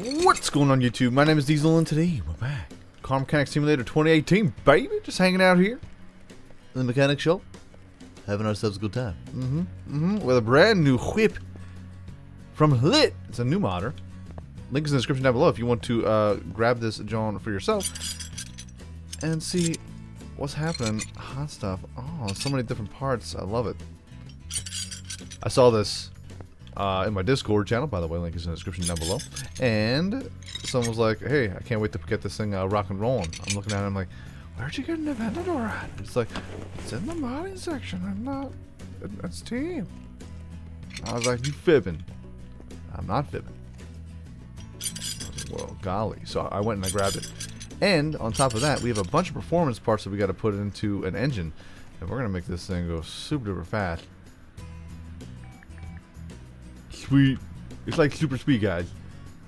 What's going on YouTube? My name is Diesel and today we're back. Car Mechanic Simulator 2018, baby! Just hanging out here in the mechanic shop, having ourselves a good time. With a brand new whip from Lit. It's a new modder. Link is in the description down below if you want to grab this John for yourself and see what's happening. Hot stuff. Oh, so many different parts. I love it. I saw this in my Discord channel, by the way, link is in the description down below, and someone was like, hey, I can't wait to get this thing rock and rolling. I'm looking at it, I'm like, where'd you get an Aventador at? It's like, it's in the modding section, I'm not, that's Steam. I was like, you fibbing. I'm not fibbing. Well, golly. So I went and I grabbed it. And on top of that, we have a bunch of performance parts that we got to put into an engine, and we're going to make this thing go super duper fast. Sweet. It's like super sweet, guys.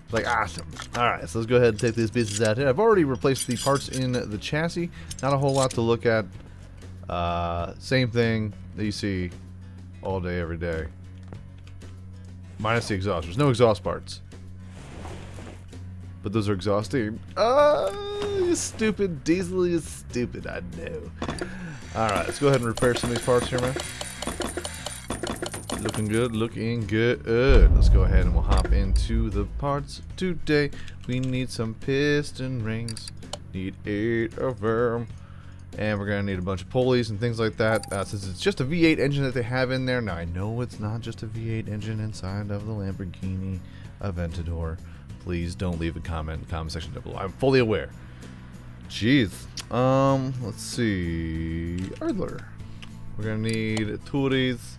It's like awesome. Alright, so let's go ahead and take these pieces out here. I've already replaced the parts in the chassis. Not a whole lot to look at. Same thing that you see all day, every day. Minus the exhaust. There's no exhaust parts. But those are exhausting. Oh, you stupid. Diesel is stupid, I know. Alright, let's go ahead and repair some of these parts here, man. Looking good, looking good. Let's go ahead and we'll hop into the parts today. We need some piston rings. Need 8 of them. And we're going to need a bunch of pulleys and things like that. Since it's just a V8 engine that they have in there. Now, I know it's not just a V8 engine inside of the Lamborghini Aventador. Please don't leave a comment in the comment section down below. I'm fully aware. Jeez. Let's see. Adler. We're going to need 2 of these.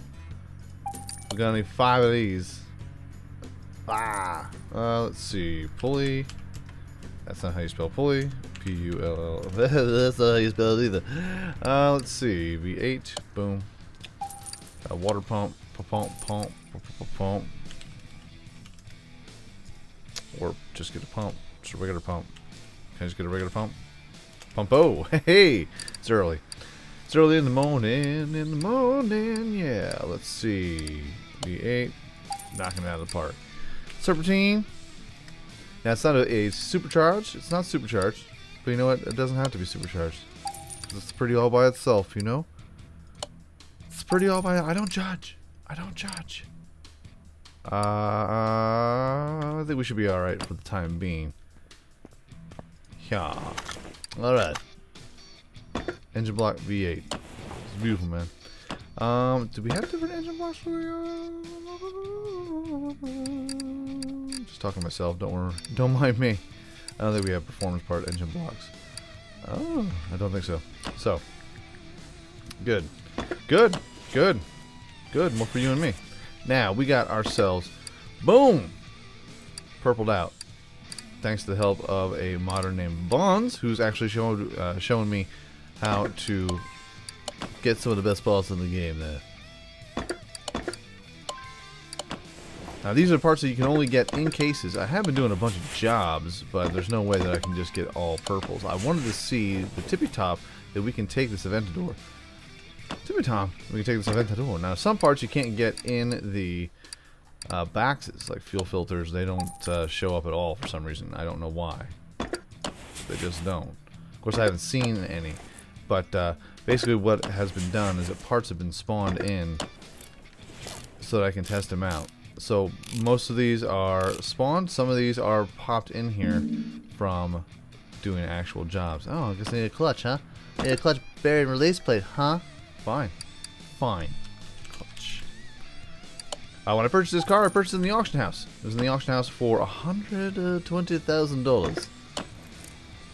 We're gonna need 5 of these. Let's see. Pulley. That's not how you spell pulley. P-U-L-L. That's not how you spell it either. Let's see. V8. Boom. Water pump. Pump. Or just get a pump. Just a regular pump. Can I just get a regular pump? Pump-o. Hey! It's early. It's early in the morning, yeah. Let's see. V8, knocking it out of the park. Serpentine. Now, it's not a supercharged. It's not supercharged. But you know what? It doesn't have to be supercharged. It's pretty all by itself, you know? It's pretty all by... I don't judge. I don't judge. I think we should be alright for the time being. Yeah. Alright. Engine block V8. It's beautiful, man. Do we have different engine blocks for you? Just talking to myself. Don't worry. Don't mind me. I don't think we have performance part engine blocks. Oh, I don't think so. So, good. Good. Good. Good. More for you and me. Now, we got ourselves, boom, purpled out. Thanks to the help of a modder named Bonds, who's actually showing me how to get some of the best balls in the game there. Now, these are parts that you can only get in cases. I have been doing a bunch of jobs, but there's no way that I can just get all purples. I wanted to see the tippy top that we can take this Aventador. Tippy top, we can take this Aventador. Now, some parts you can't get in the boxes, like fuel filters. They don't show up at all for some reason. I don't know why. They just don't. Of course, I haven't seen any. But basically what has been done is that parts have been spawned in so that I can test them out. So most of these are spawned. Some of these are popped in here from doing actual jobs. Oh, I guess I need a clutch, huh? I need a clutch bearing release plate, huh? Fine. Fine. Clutch. When I purchased this car, I purchased it in the auction house. It was in the auction house for $120,000. It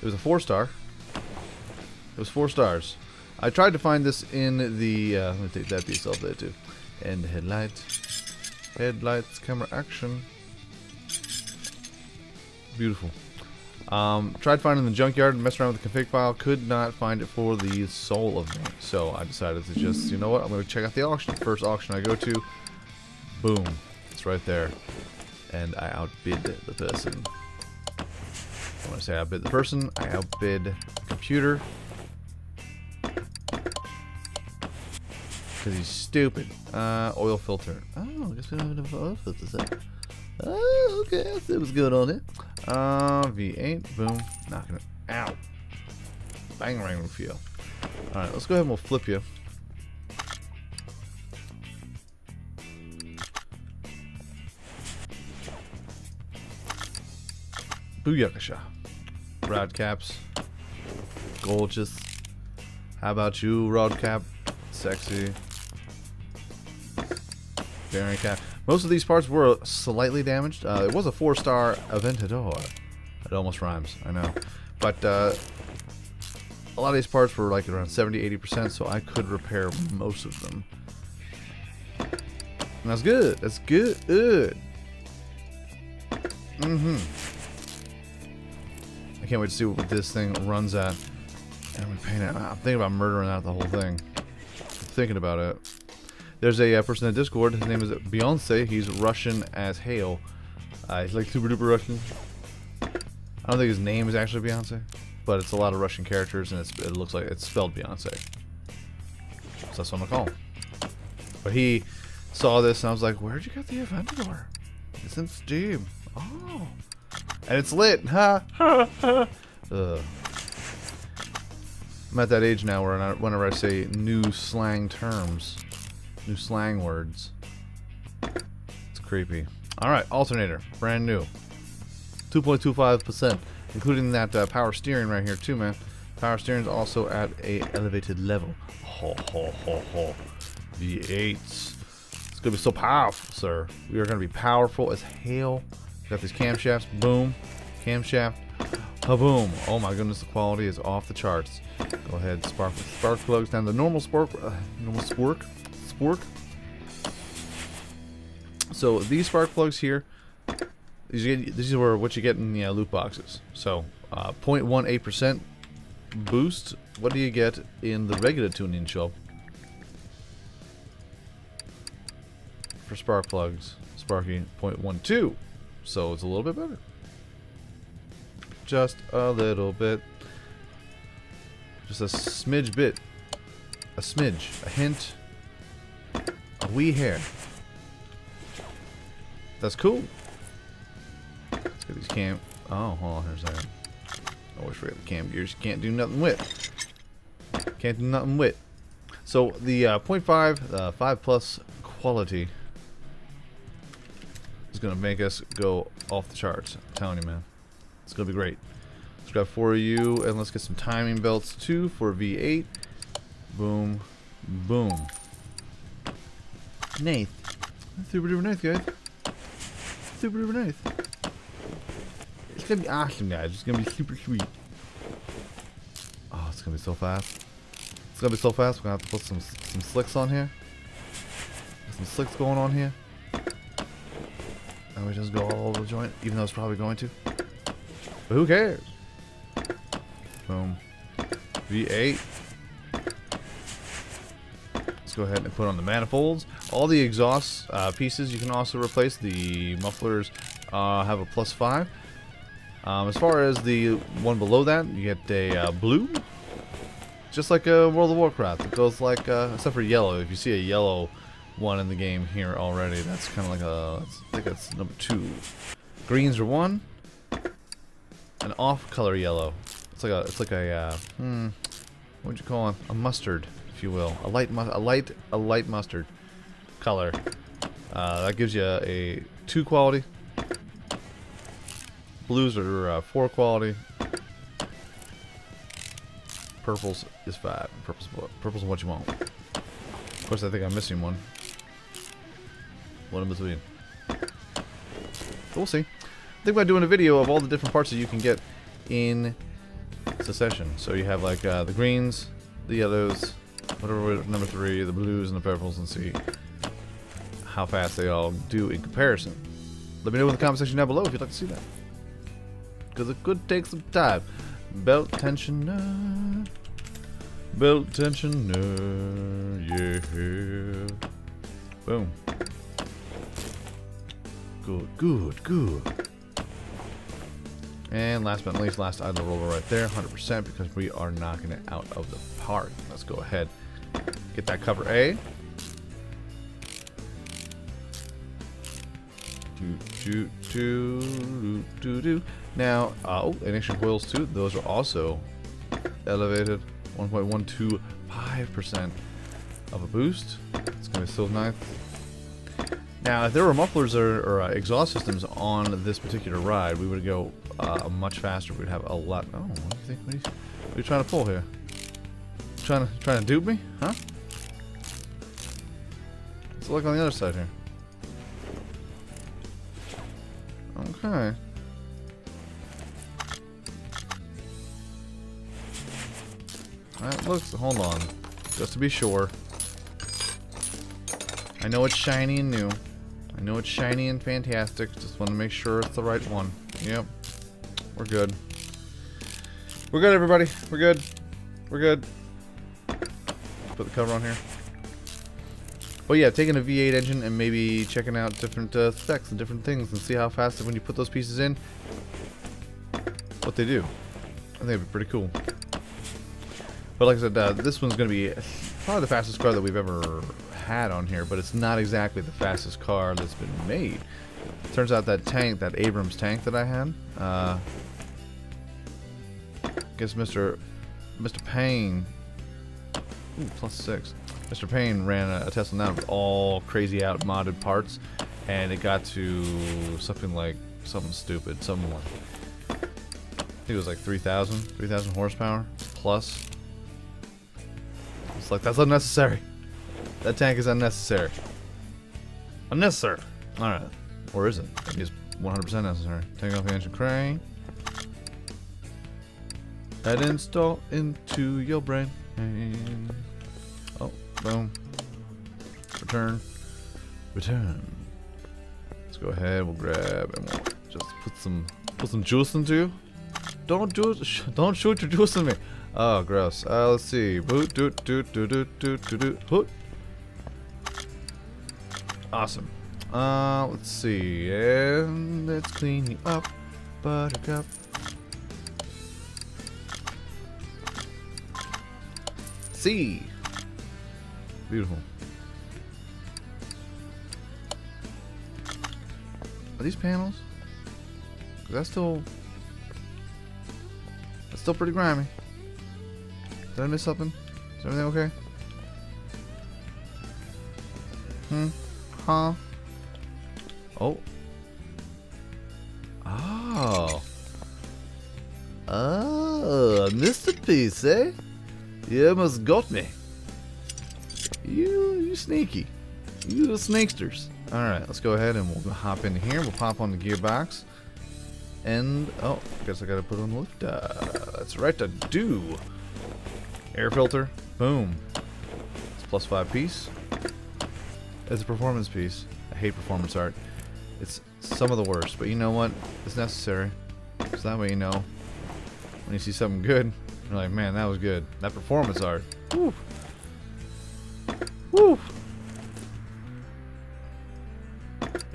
was a 4-star. It was 4 stars. I tried to find this in the... let me take that piece off there too. And headlights, camera action. Beautiful. Tried finding in the junkyard and messed around with the config file. Could not find it for the soul of me. So I decided to just, you know what? I'm going to check out the auction. First auction I go to. Boom. It's right there. And I outbid the person. When I say outbid the person, I outbid the computer. Because he's stupid. Oil filter. Oh, I guess we don't have enough oil filters. Okay, let's see what's good on it. V8, boom, knocking it out. Bang rang feel. Alright, let's go ahead and we'll flip you. Booyakasha. Rod caps. Gorgeous. How about you, rod cap? Sexy. Bearing cap. Most of these parts were slightly damaged. It was a 4-star Aventador. It almost rhymes, I know. But a lot of these parts were like around 70–80%, so I could repair most of them. And that's good. That's good. I can't wait to see what this thing runs at. And we paint it. I'm thinking about murdering out the whole thing. I'm thinking about it. There's a person in Discord. His name is Beyoncé. He's Russian as hell. He's like super duper Russian. I don't think his name is actually Beyoncé, but it's a lot of Russian characters, and it looks like it's spelled Beyoncé. So that's what I'm gonna call him. But he saw this, and I was like, "Where'd you get the Aventador? It's in Steam. Oh, and it's lit, huh?" I'm at that age now where whenever I say new slang terms, new slang words, it's creepy. All right, alternator, brand new, 2.25%. Including that power steering right here too, man. Power steering's also at a elevated level. Ho ho ho ho. V8s. It's gonna be so powerful, sir. We are gonna be powerful as hell. Got these camshafts. Boom. Camshaft. Kaboom. Oh my goodness, the quality is off the charts. Go ahead, spark plugs down the normal spork. Normal spork. So these spark plugs here. These are what you get in the loot boxes. So, 0.18% boost. What do you get in the regular tuning shop? For spark plugs, Sparky, 0.12. So it's a little bit better. Just a little bit. Just a smidge bit. A smidge. A hint. A wee hair. That's cool. These cam. Oh, hold on here a second. I always forget the cam gears. You can't do nothing with. Can't do nothing with. So the 0.5, 5 plus quality is gonna make us go off the charts. I'm telling you, man. It's gonna be great. Let's grab 4U and let's get some timing belts too for V8. Boom, boom. Nath. Super duper nice, guys. Super duper nice. It's gonna be awesome, guys. It's gonna be super sweet. Oh, it's gonna be so fast. It's gonna be so fast. We're gonna have to put some slicks on here. There's some slicks going on here. And we just go all over the joint, even though it's probably going to. But who cares? Boom. V8. Let's go ahead and put on the manifolds. All the exhaust pieces you can also replace. The mufflers have a +5. As far as the one below that, you get a blue, just like a World of Warcraft. It goes like, except for yellow. If you see a yellow one in the game here already, that's kind of like a, I think that's number 2. Greens are 1, an off-color yellow. It's like a what would you call it? A mustard, if you will, a light mustard color. That gives you a 2 quality. Blues are 4 quality. Purples is 5. Purple's what you want. Of course, I think I'm missing one. One in between. But we'll see. I think by doing a video of all the different parts that you can get in succession. So you have like the greens, the yellows, whatever number 3, the blues and the purples, and see how fast they all do in comparison. Let me know in the comment section down below if you'd like to see that. Because it could take some time. Belt tensioner. Belt tensioner. Yeah. Boom. Good, good, good. And last but not least, last idler roller right there. 100% because we are knocking it out of the park. Let's go ahead. Get that cover A. Now, oh, ignition coils too. Those are also elevated. 1.125% of a boost. It's going to be still nice. Now, if there were mufflers or exhaust systems on this particular ride, we would go much faster. We'd have a lot. Oh, what do you think? What are you trying to pull here? Trying to dupe me, huh? Let's look on the other side here. Okay. That looks. Hold on, just to be sure. I know it's shiny and new. I know it's shiny and fantastic. Just want to make sure it's the right one. Yep. We're good. We're good, everybody. We're good. We're good. Put the cover on here. But yeah, taking a V8 engine and maybe checking out different specs and different things and see how fast when you put those pieces in, what they do. I think it'd be pretty cool. But like I said, this one's going to be probably the fastest car that we've ever had on here, but it's not exactly the fastest car that's been made. Turns out that tank, that Abrams tank that I had, I guess Mr. Payne, ooh, +6. Mr. Payne ran a test on that with all crazy out modded parts, and it got to something like, something stupid, something like, I think it was like 3,000 horsepower plus. It's like, that's unnecessary. That tank is unnecessary. Unnecessary. Alright. Or is it? It is 100% necessary. Take off the engine crane. That install into your brain. And oh, boom. Return. Return. Let's go ahead, we'll grab and we'll just put some juice into you. Don't shoot your juice in me. Oh, gross. Let's see. Boot, doot, doot, doot, doot, doot, doot, doot, hoot. Awesome. Let's see. And let's clean you up, buttercup. See. Beautiful. Are these panels? 'Cause that's still pretty grimy. Did I miss something? Is everything okay? Hmm? Huh? Oh. Oh. Oh, I missed a piece, eh? You almost got me. You sneaky. You snakesters. Alright, let's go ahead and we'll hop in here. We'll pop on the gearbox. And, oh, I guess I gotta put on the lift. That's right to do. Air filter, boom. It's +5 piece. It's a performance piece. I hate performance art. It's some of the worst, but you know what? It's necessary. So that way you know when you see something good, you're like, man, that was good. That performance art. Woo. Woo.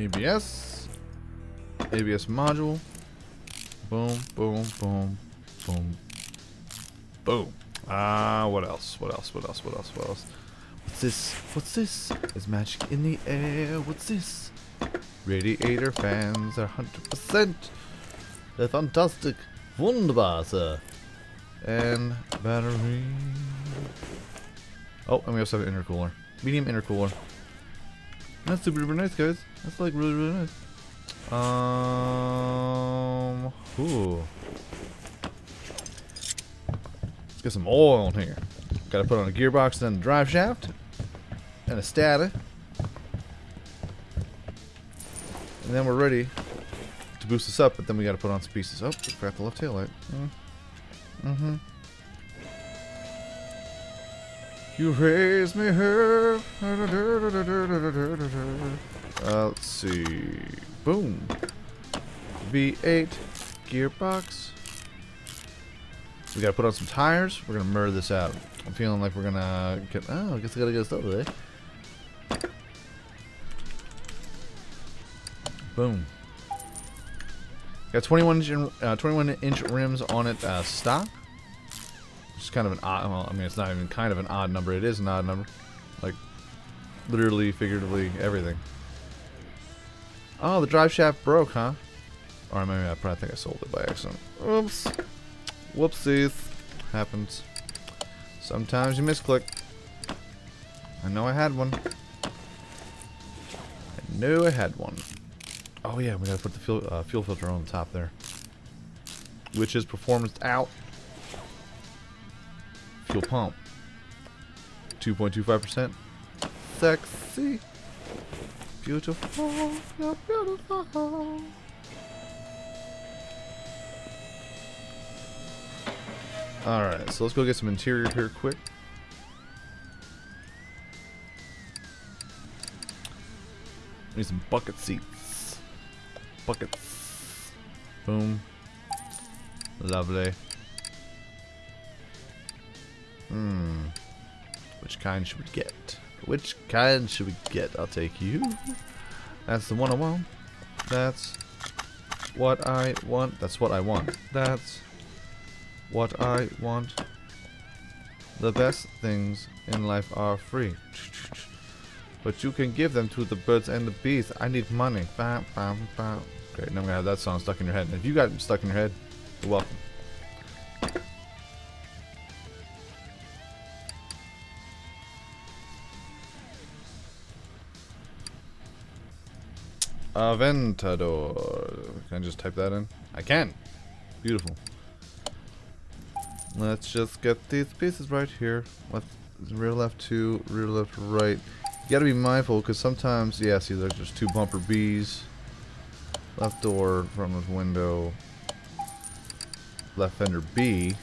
ABS. ABS module. Boom, boom, boom, boom, boom. What else? What else? What else? What else? What else? What's this? What's this? There's magic in the air. What's this? Radiator fans are 100%. They're fantastic. Wunderbar, sir. And battery. Oh, and we also have an intercooler. Medium intercooler. That's super duper nice, guys. That's like really, really nice. Ooh. Let's get some oil in here. Gotta put on a gearbox, then a drive shaft, and a stator. And then we're ready to boost this up, but then we gotta put on some pieces. Oh, we forgot the left tail light. Mm-hmm. You raise me here. Let's see. Boom. V8 gearbox. We gotta put on some tires. We're gonna murder this out. I'm feeling like we're gonna get. Oh, I guess I gotta get us over there. Boom. Got 21-inch rims on it stock. It's kind of an odd. Well, I mean, it's not even kind of an odd number. It is an odd number, like literally, figuratively, everything. Oh, the drive shaft broke, huh? Or maybe I think I sold it by accident. Oops. Whoopsies. Happens. Sometimes you misclick. I know I had one. I knew I had one. Oh yeah, we gotta put the fuel, fuel filter on the top there. Which is performance out. Fuel pump. 2.25%. Sexy. Beautiful. You're beautiful. Alright, so let's go get some interior here quick. Need some bucket seats. Buckets. Boom. Lovely. Hmm. Which kind should we get? Which kind should we get? I'll take you. That's the one I want. That's what I want. That's what I want. That's what I want. The best things in life are free, but you can give them to the birds and the bees. I need money. Bam, bam, bam. Great, now I'm gonna have that song stuck in your head. And if you got it stuck in your head, you're welcome. Aventador. Can I just type that in? I can. Beautiful. Let's just get these pieces right here. Left, rear left two, rear left right. You gotta be mindful because sometimes, yeah, see there's just two bumper Bs. Left door, front left window. Left fender B.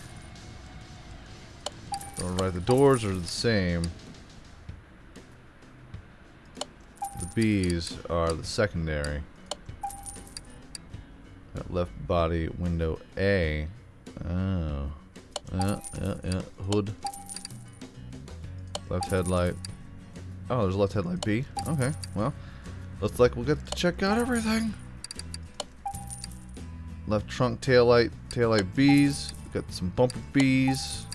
All right, the doors are the same. The Bs are the secondary. That left body window A. Oh. Yeah, hood. Left headlight. Oh, there's left headlight B. Okay, well, looks like we'll get to check out everything. Left trunk taillight, taillight Bs. Got some bumper Bs.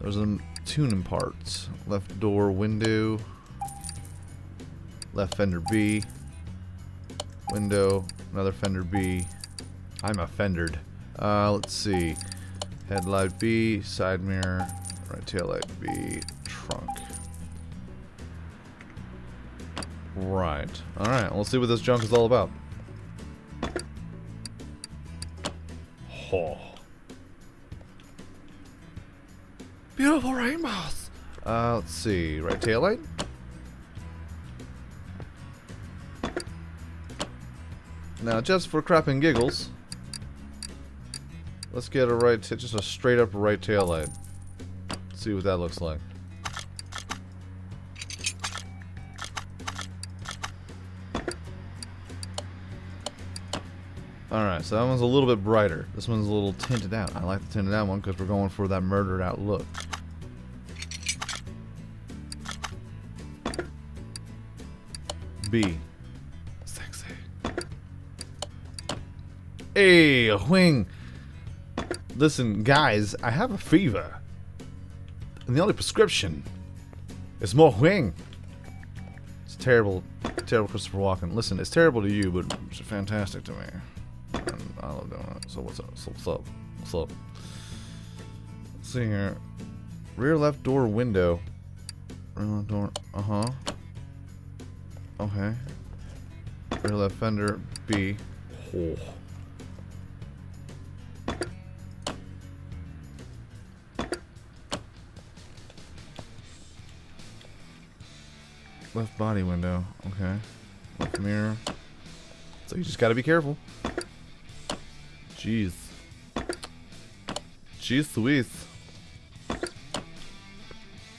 There's some tuning parts. Left door window. Left fender B. Window, another fender B. I'm offended. Let's see. Headlight B, side mirror, right taillight B, trunk. Right. Alright, let's see what this junk is all about. Oh. Beautiful rainbows! Let's see, right taillight? Now, just for crap and giggles, let's get a right, just a straight up right tail light. See what that looks like. Alright, so that one's a little bit brighter. This one's a little tinted out. I like the tinted out one because we're going for that murdered out look. B. Sexy. Hey, a wing! Listen, guys, I have a fever. And the only prescription is more wing. It's terrible, terrible Christopher Walken. Listen, it's terrible to you, but it's fantastic to me. And I love doing it. So what's up? So what's up? What's up? Let's see here. Rear left door window. Rear left door. Uh-huh. Okay. Rear left fender B. Oh. Left body window, okay. Left mirror. So you just gotta be careful. Jeez. Jeez sweet.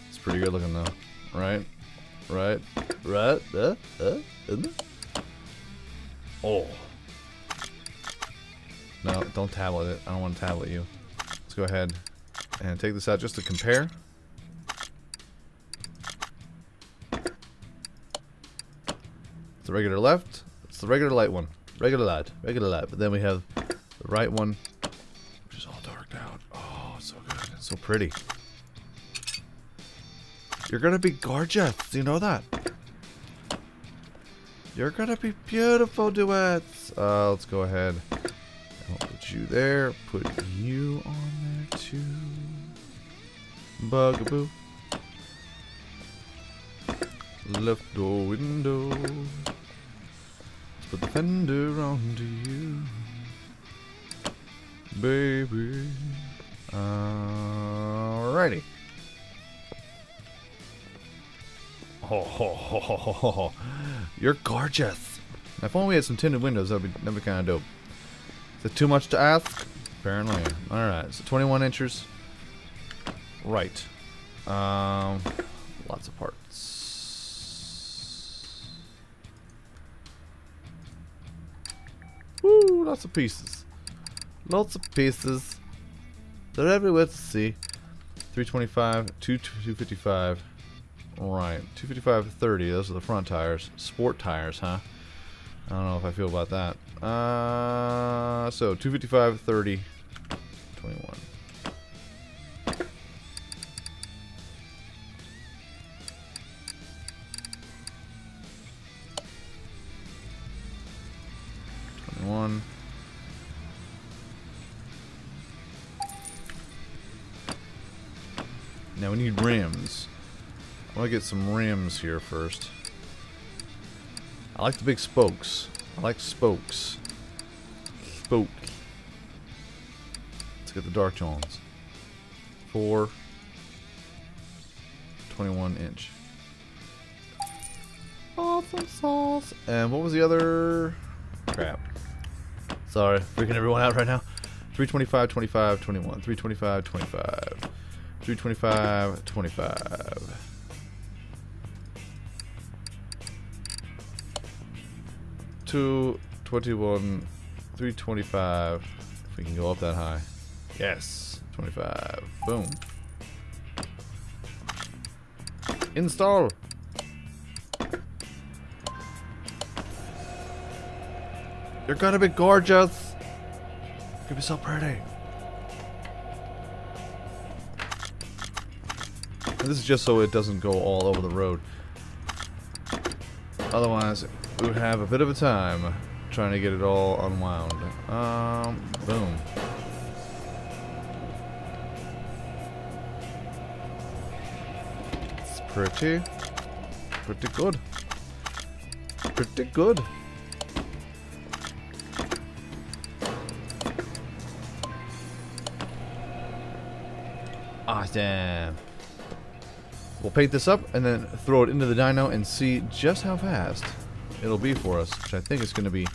It's pretty good looking though. Right? Right? Right? Isn't it? Oh. No, don't tablet it. I don't want to tablet you. Let's go ahead and take this out just to compare. It's the regular left, it's the regular light one. Regular light, but then we have the right one, which is all darked out. Oh, it's so good, it's so pretty. You're gonna be gorgeous, you know that. You're gonna be beautiful duets. Let's go ahead. I'll put you there. Put you on there too. Bugaboo. Left door window. Let's put the fender onto you, baby. Alrighty. Oh, ho, ho, ho, ho, ho, ho. You're gorgeous. Now, if only we had some tinted windows, that'd be kind of dope. Is it too much to ask? Apparently. Alright, so 21 inches. Right. Lots of parts. Woo, lots of pieces. Lots of pieces. They're everywhere to see. 325, 255. Right, 255-30, those are the front tires. Sport tires, huh? I don't know if I feel about that. So 255-30, 21. Now we need rims. I want to get some rims here first. I like the big spokes. I like spokes. Spoke. Let's get the dark Johns. 4 21-inch. Awesome sauce. And what was the other? Crap. Sorry, freaking everyone out right now. 325, 25, 21. 325, 25. 325, 25. Two, 21, 325. If we can go up that high. Yes. 25. Boom. Install. You're gonna be gorgeous. You're gonna be so pretty. And this is just so it doesn't go all over the road. Otherwise, we would have a bit of a time trying to get it all unwound. Boom. It's pretty good. Pretty good. Awesome. We'll paint this up and then throw it into the dyno and see just how fast it'll be for us, which I think is going to be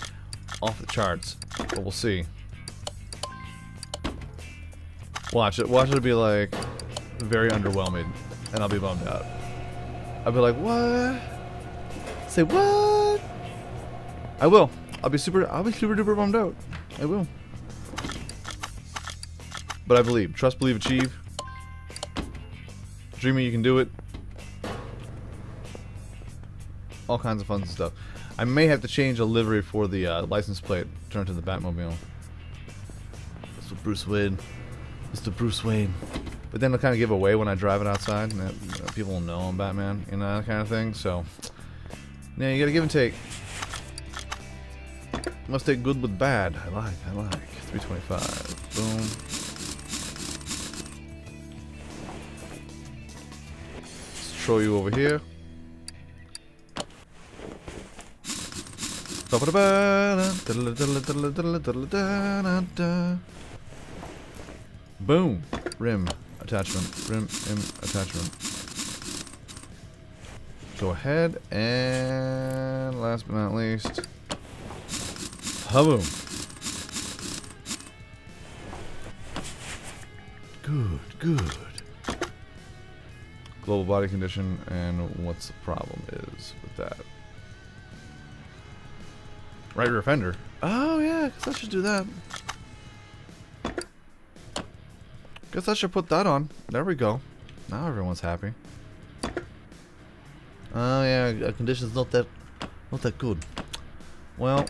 off the charts, but we'll see. Watch it be like very underwhelming, and I'll be bummed out. I'll be like, what? Say what? I will. I'll be super duper bummed out. I will. But I believe. Trust, believe, achieve. Dreaming you can do it. All kinds of fun stuff. I may have to change a livery for the license plate. Turn to the Batmobile. Mr. Bruce Wayne. Mr. Bruce Wayne. But then it'll kind of give away when I drive it outside. And people will know I'm Batman, you know, that kind of thing. So, yeah, you gotta give and take. Must take good with bad. I like. 325. Boom. Let's throw you over here. Boom! Rim attachment. Rim attachment. Go ahead and last but not least, haboom. Good. Global body condition and what's the problem is with that. Right rear fender. Oh yeah, guess I should do that. Guess I should put that on. There we go. Now everyone's happy. Oh yeah, our condition's not that good. Well,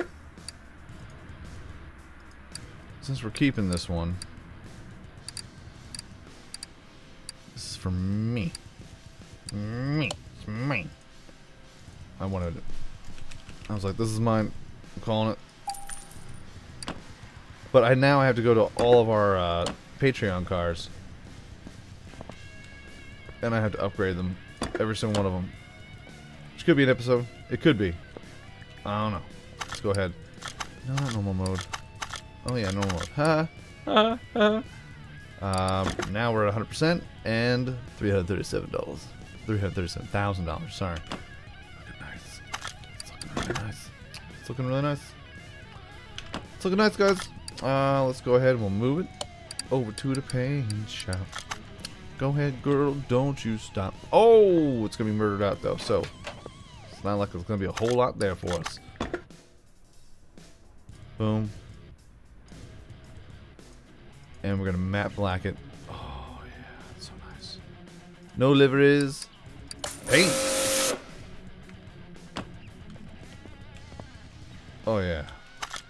since we're keeping this one, this is for me. It's me. I wanted it. I was like, this is mine. I'm calling it. But I now have to go to all of our Patreon cars. And I have to upgrade them. Every single one of them. Which could be an episode. It could be. I don't know. Let's go ahead. No, not normal mode. Oh yeah, normal mode. Ha! Ha! Ha! Now we're at 100% and $337. $337,000, sorry. Looking nice. It's looking really nice. It's looking really nice. It's looking nice, guys. Let's go ahead and we'll move it over to the paint shop. Go ahead, girl. Don't you stop. Oh, it's going to be murdered out, though, so it's not like there's going to be a whole lot there for us. Boom. And we're going to matte black it. Oh, yeah. That's so nice. No liveries. Paint. Oh, yeah.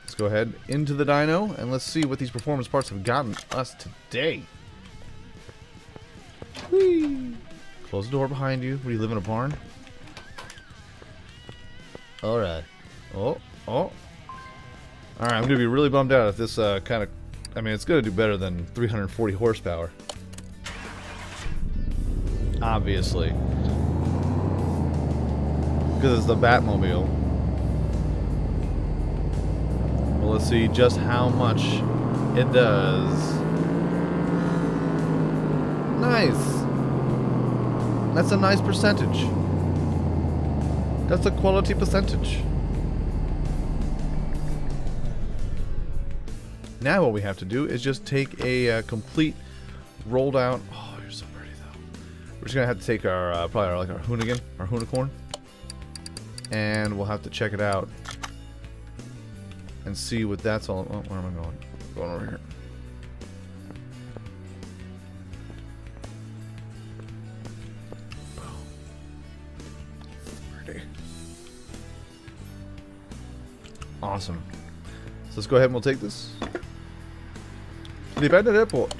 Let's go ahead into the dyno, and let's see what these performance parts have gotten us today. Whee! Close the door behind you. What, do you live in a barn? Alright. Oh, oh. Alright, I'm going to be really bummed out if this kind of... I mean, it's going to do better than 340 horsepower. Obviously. Because it's the Batmobile. Well, let's see just how much it does. Nice. That's a nice percentage. That's a quality percentage. Now what we have to do is just take a complete rolled out. Oh, you're so pretty though. We're just gonna have to take our probably our Hoonigan, our Hoonicorn, and we'll have to check it out and see what that's all. Oh, where am I going? Going over here. Awesome. So let's go ahead and we'll take this. The abandoned airport.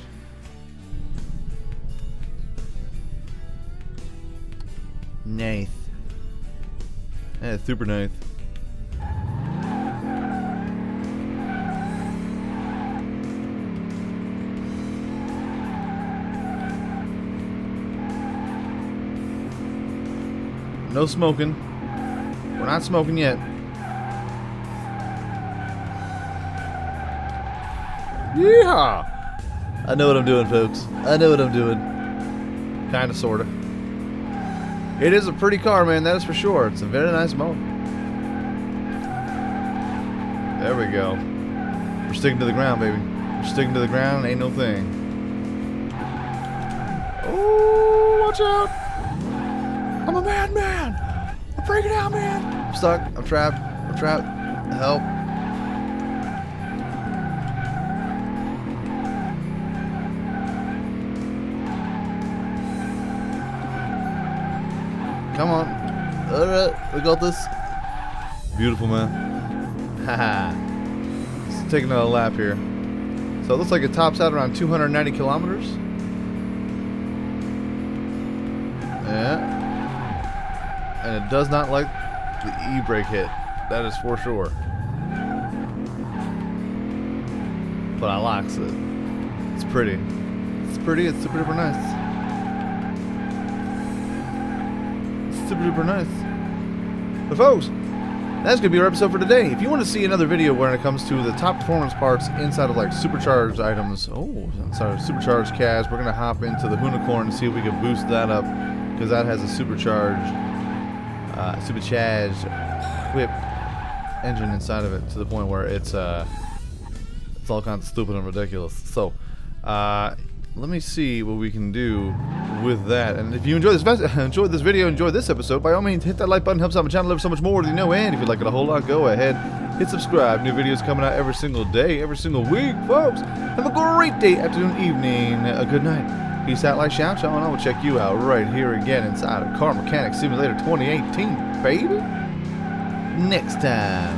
Nice. Yeah, super nice. No smoking. We're not smoking yet. Yeah, I know what I'm doing, folks. I know what I'm doing. Kinda, sorta. It is a pretty car, man. That is for sure. It's a very nice motor. There we go. We're sticking to the ground, baby. We're sticking to the ground. Ain't no thing. Oh, watch out! I'm a madman. I'm freaking out, man. I'm stuck. I'm trapped. I'm trapped. Help. Come on. Alright, we got this. Beautiful, man. Haha. Let's take another lap here. So it looks like it tops out around 290 kilometers. Yeah. And it does not like the e-brake hit. That is for sure. But I likes it. It's pretty. It's pretty. It's super duper nice. Super duper nice. But folks, that's gonna be our episode for today. If you want to see another video when it comes to the top performance parts inside of like supercharged items, oh, inside of supercharged cars, we're gonna hop into the Hoonicorn and see if we can boost that up because that has a supercharged whip engine inside of it to the point where it's all kinds of stupid and ridiculous. So let me see what we can do with that. And if you enjoyed this video, enjoyed this episode, by all means hit that like button. Helps out my channel ever so much more than you know. And if you like it a whole lot, go ahead, hit subscribe. New videos coming out every single day, every single week, folks. Have a great day, afternoon, evening, a good night. Peace out, like shout, and I will check you out right here again inside of Car Mechanic Simulator 2018, baby. Next time.